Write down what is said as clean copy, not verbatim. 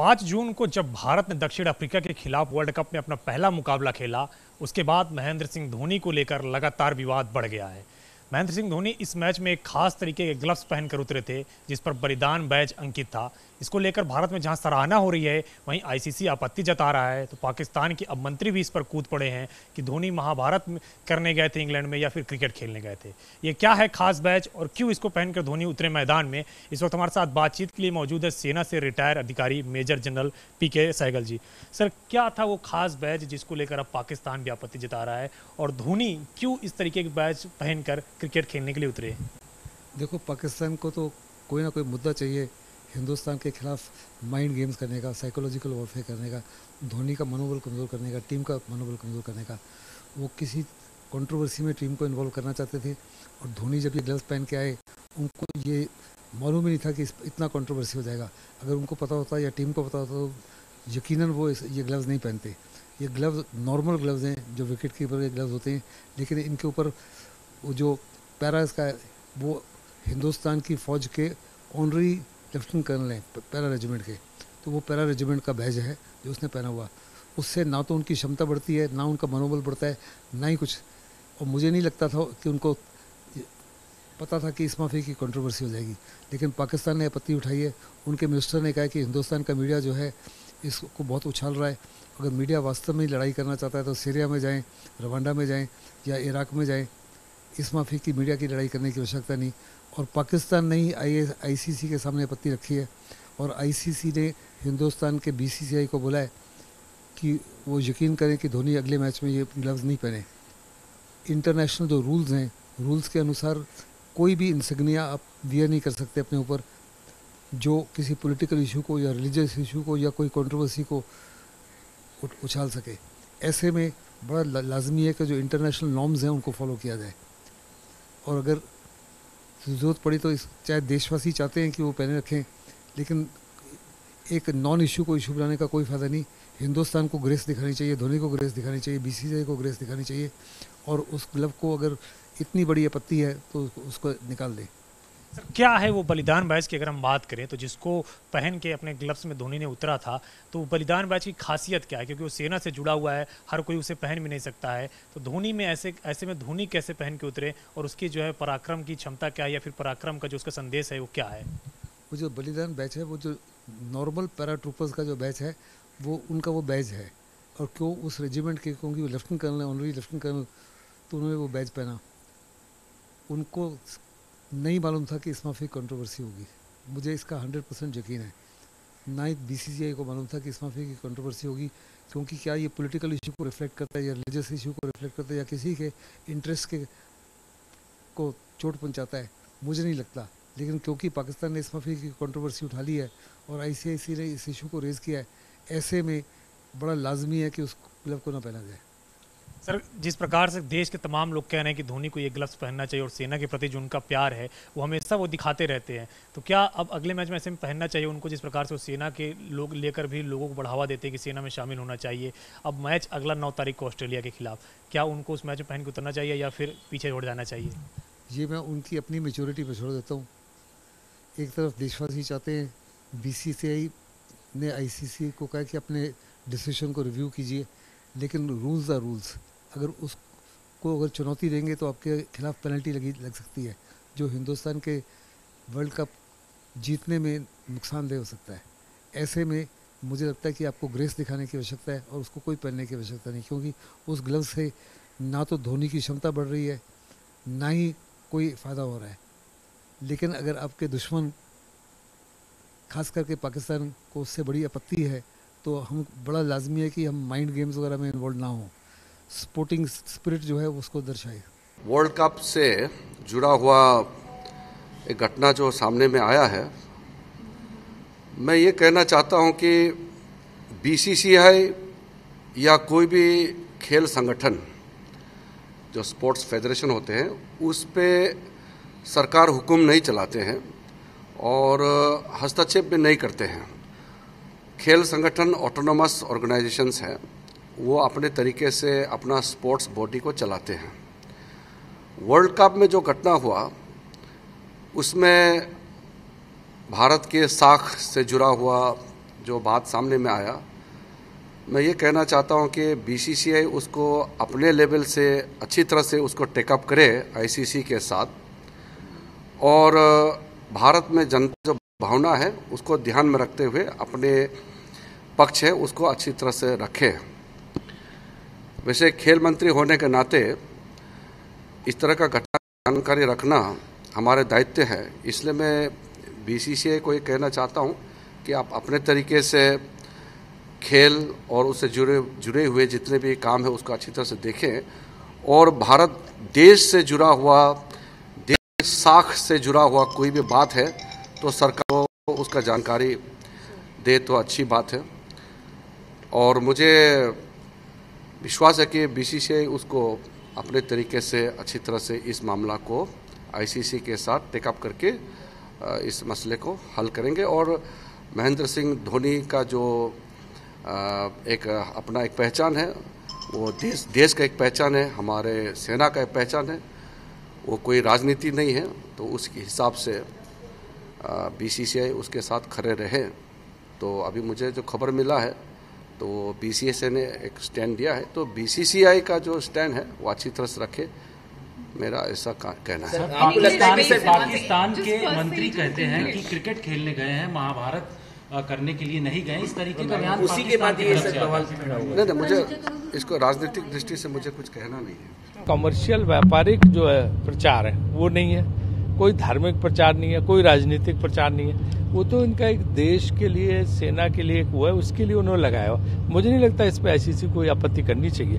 5 जून को जब भारत ने दक्षिण अफ्रीका के खिलाफ वर्ल्ड कप में अपना पहला मुकाबला खेला, उसके बाद महेंद्र सिंह धोनी को लेकर लगातार विवाद बढ़ गया है। महेंद्र सिंह धोनी इस मैच में एक खास तरीके के ग्लव्स पहनकर उतरे थे जिस पर बलिदान बैज अंकित था। इसको लेकर भारत में जहां सराहना हो रही है, वहीं आईसीसी आपत्ति जता रहा है। तो पाकिस्तान के अब मंत्री भी इस पर कूद पड़े हैं कि धोनी महाभारत करने गए थे इंग्लैंड में या फिर क्रिकेट खेलने गए थे। ये क्या है खास बैज और क्यों इसको पहनकर धोनी उतरे मैदान में? इस वक्त हमारे साथ बातचीत के लिए मौजूद है सेना से रिटायर अधिकारी major general PK Sahgal ji. Sir, क्या था वो खास बैज जिसको लेकर अब पाकिस्तान भी आपत्ति जता रहा है, और धोनी क्यों इस तरीके के बैज पहनकर क्रिकेट खेलने के लिए उतरे? देखो, पाकिस्तान को तो कोई ना कोई मुद्दा चाहिए हिंदुस्तान के खिलाफ माइंड गेम्स करने का, साइकोलॉजिकल वॉरफेयर करने का, धोनी का मनोबल कमज़ोर करने का, टीम का मनोबल कमज़ोर करने का। वो किसी कंट्रोवर्सी में टीम को इन्वॉल्व करना चाहते थे, और धोनी जब ये ग्लव्स पहन के आए, उनको ये मालूम ही नहीं था कि इतना कंट्रोवर्सी हो जाएगा। अगर उनको पता होता या टीम को पता होता तो यकीनन वो ये ग्लव्स नहीं पहनते। ये ग्लव्स नॉर्मल ग्लव्स हैं जो विकेट कीपर के ग्लव्स होते हैं, लेकिन इनके ऊपर वो जो पैरा इसका है वो हिंदुस्तान की फ़ौज के ऑनरी लेफ्टिनेंट कर्नल हैं पैरा रेजिमेंट के, तो वो पैरा रेजिमेंट का बैज है जो उसने पहना हुआ। उससे ना तो उनकी क्षमता बढ़ती है, ना उनका मनोबल बढ़ता है, ना ही कुछ। और मुझे नहीं लगता था कि उनको पता था कि इस माफी की कंट्रोवर्सी हो जाएगी, लेकिन पाकिस्तान ने आपत्ति उठाई है। उनके मिनिस्टर ने कहा कि हिंदुस्तान का मीडिया जो है इसको बहुत उछाल रहा है। अगर मीडिया वास्तव में लड़ाई करना चाहता है तो सीरिया में जाएँ, रवांडा में जाएँ या इराक़ में जाएँ। इस माफी की मीडिया की लड़ाई करने की आवश्यकता नहीं। और पाकिस्तान ने ही आईसीसी के सामने आपत्ति रखी है, और आईसीसी ने हिंदुस्तान के BCCI को बोला है कि वो यकीन करें कि धोनी अगले मैच में ये ग्लव्स नहीं पहने। इंटरनेशनल जो रूल्स हैं, रूल्स के अनुसार कोई भी इंसिग्निया आप दिया नहीं कर सकते अपने ऊपर जो किसी पॉलिटिकल इशू को या रिलीजियस इशू को या कोई कंट्रोवर्सी को उछाल सके। ऐसे में बड़ा लाजमी है कि जो इंटरनेशनल नॉर्म्स हैं उनको फॉलो किया जाए, और अगर ज़रूरत पड़ी तो चाहे देशवासी चाहते हैं कि वो पहने रखें, लेकिन एक नॉन इशू को इशू बनाने का कोई फ़ायदा नहीं। हिंदुस्तान को ग्रेस दिखानी चाहिए, धोनी को ग्रेस दिखानी चाहिए, BCCI को ग्रेस दिखानी चाहिए, और उस क्लब को अगर इतनी बड़ी आपत्ति है तो उसको निकाल दें। सर, क्या है वो बलिदान बैज की अगर हम बात करें तो जिसको पहन के अपने ग्लव्स में धोनी ने उतरा था, तो बलिदान बैज की खासियत क्या है? क्योंकि वो सेना से जुड़ा हुआ है, हर कोई उसे पहन भी नहीं सकता है, तो धोनी में ऐसे में धोनी कैसे पहन के उतरे, और उसकी जो है पराक्रम की क्षमता क्या है या फिर पराक्रम का जो उसका संदेश है वो क्या है? वो जो बलिदान बैज है, वो जो नॉर्मल पैराट्रूपर्स का जो बैज है, वो उनका वो बैज है। और क्यों उस रेजिमेंट के, क्योंकि वो लेफ्टिनेंट कर्नल है, ऑनरी लेफ्टिनेंट कर्नल, तो उन्होंने वो बैज पहना। उनको नहीं मालूम था कि इस माफी कंट्रोवर्सी होगी, मुझे इसका 100% यकीन है। ना ही BCCI को मालूम था कि इस माफी की कंट्रोवर्सी होगी, क्योंकि क्या ये पॉलिटिकल इशू को रिफ्लेक्ट करता है या रिलीजियस इशू को रिफ्लेक्ट करता है या किसी के इंटरेस्ट के को चोट पहुंचाता है, मुझे नहीं लगता। लेकिन क्योंकि पाकिस्तान ने इस माफी की कंट्रोवर्सी उठा ली है और ICC ने इस इशू को रेज़ किया है, ऐसे में बड़ा लाजमी है कि उस क्लब को ना पहना जाए। सर, जिस प्रकार से देश के तमाम लोग कह रहे हैं कि धोनी को ये ग्लव्स पहनना चाहिए और सेना के प्रति जो उनका प्यार है वो हमेशा वो दिखाते रहते हैं, तो क्या अब अगले मैच में ऐसे में पहनना चाहिए उनको, जिस प्रकार से वो सेना के लोग लेकर भी लोगों को बढ़ावा देते हैं कि सेना में शामिल होना चाहिए? अब मैच अगला 9 तारीख को ऑस्ट्रेलिया के खिलाफ, क्या उनको उस मैच में पहन के उतरना चाहिए या फिर पीछे छोड़ जाना चाहिए? ये मैं उनकी अपनी मेच्योरिटी पर छोड़ देता हूँ। एक तरफ देशवासी चाहते हैं, BCCI ने ICC को कहा कि अपने डिसीजन को रिव्यू कीजिए, लेकिन रूल्स आर रूल्स। अगर उसको अगर चुनौती देंगे तो आपके खिलाफ पेनल्टी लग सकती है, जो हिंदुस्तान के वर्ल्ड कप जीतने में नुकसानदेह हो सकता है। ऐसे में मुझे लगता है कि आपको ग्रेस दिखाने की आवश्यकता है और उसको कोई पहनने की आवश्यकता नहीं, क्योंकि उस ग्लव्स से ना तो धोनी की क्षमता बढ़ रही है, ना ही कोई फ़ायदा हो रहा है। लेकिन अगर आपके दुश्मन, खास करके पाकिस्तान को उससे बड़ी आपत्ति है, तो हम बड़ा लाजमी है कि हम माइंड गेम्स वगैरह में इन्वॉल्व ना हो, स्पोर्टिंग स्पिरिट जो है उसको दर्शाए। वर्ल्ड कप से जुड़ा हुआ एक घटना जो सामने में आया है, मैं ये कहना चाहता हूँ कि BCCI या कोई भी खेल संगठन जो स्पोर्ट्स फेडरेशन होते हैं उस पर सरकार हुकुम नहीं चलाते हैं और हस्तक्षेप भी नहीं करते हैं। खेल संगठन ऑटोनोमस ऑर्गेनाइजेशंस हैं, वो अपने तरीके से अपना स्पोर्ट्स बॉडी को चलाते हैं। वर्ल्ड कप में जो घटना हुआ उसमें भारत के साख से जुड़ा हुआ जो बात सामने में आया, मैं ये कहना चाहता हूँ कि बीसीसीआई उसको अपने लेवल से अच्छी तरह से उसको टेकअप करे आईसीसी के साथ, और भारत में जनता जो भावना है उसको ध्यान में रखते हुए अपने पक्ष है उसको अच्छी तरह से रखे। वैसे खेल मंत्री होने के नाते इस तरह का घटना जानकारी रखना हमारे दायित्व है, इसलिए मैं बीसीसीआई को ये कहना चाहता हूँ कि आप अपने तरीके से खेल और उससे जुड़े हुए जितने भी काम है उसको अच्छी तरह से देखें, और भारत देश से जुड़ा हुआ, देश साख से जुड़ा हुआ कोई भी बात है तो सरकार को उसका जानकारी दे तो अच्छी बात है। और मुझे विश्वास है कि बीसीसीआई उसको अपने तरीके से अच्छी तरह से इस मामला को आईसीसी के साथ टेकअप करके इस मसले को हल करेंगे, और महेंद्र सिंह धोनी का जो अपना एक पहचान है, वो देश का एक पहचान है, हमारे सेना का एक पहचान है, वो कोई राजनीति नहीं है। तो उसके हिसाब से बीसीसीआई उसके साथ खड़े रहे। तो अभी मुझे जो खबर मिला है तो बीसीसीआई ने एक स्टैंड दिया है, तो बीसीसीआई का जो स्टैंड है वो अच्छी तरह से रखे, मेरा ऐसा कहना है। आपको लगता है कि पाकिस्तान के मंत्री कहते हैं कि क्रिकेट खेलने गए हैं, महाभारत करने के लिए नहीं गए, इस तरीके का बयान उसी के बाद ये सवाल खड़ा हुआ। नहीं, मुझे इसको राजनीतिक दृष्टि से मुझे कुछ कहना नहीं है। कमर्शियल व्यापारिक जो है प्रचार है वो नहीं है, कोई धार्मिक प्रचार नहीं है, कोई राजनीतिक प्रचार नहीं है, वो तो इनका एक देश के लिए, सेना के लिए हुआ है, उसके लिए उन्होंने लगाया। मुझे नहीं लगता इस पे आईसीसी को आपत्ति करनी चाहिए।